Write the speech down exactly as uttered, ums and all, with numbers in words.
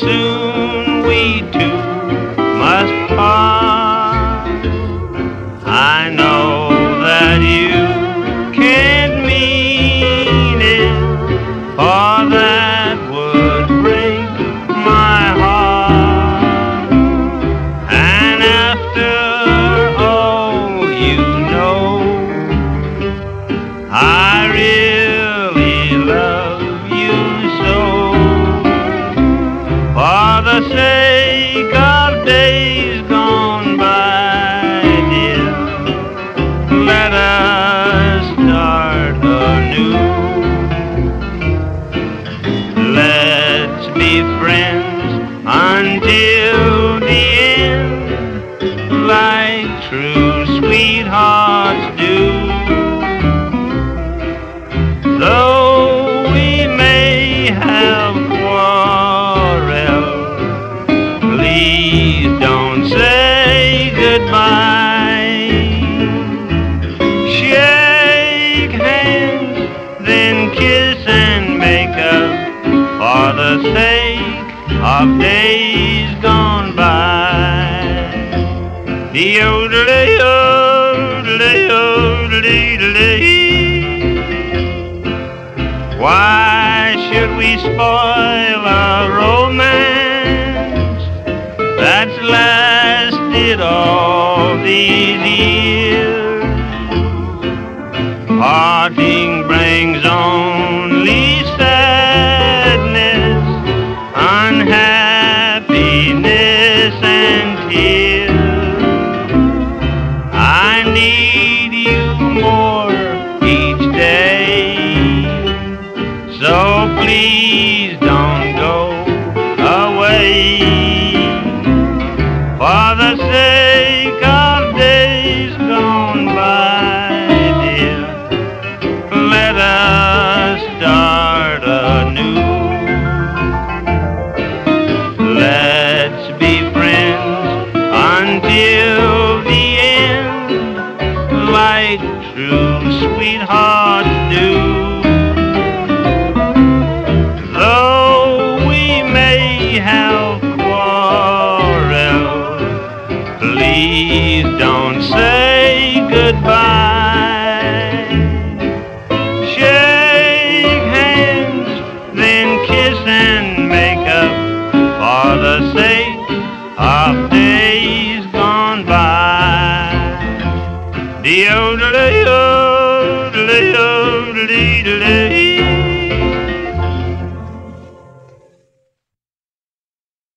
soon we two must part. I know that you can't mean it, for that would break my heart. And after all, you know, I really love you so. For the sake of days gone by, dear, let us start anew. Let's be friends until the end, like true sweethearts do. Though we may have don't say goodbye. Shake hands, then kiss and make up for the sake of days gone by. Why should we spoil our romance that's lasted all these years? Parting brings only sadness, unhappiness, and tears. I need you more each day, so please don't go away. For the sake of days gone by, dear, let us start anew. Let's be friends until the end, like true sweethearts do. Though we may have please don't say goodbye. Shake hands, then kiss and make up for the sake of days gone by. Deodorant, deodorant, deodorant.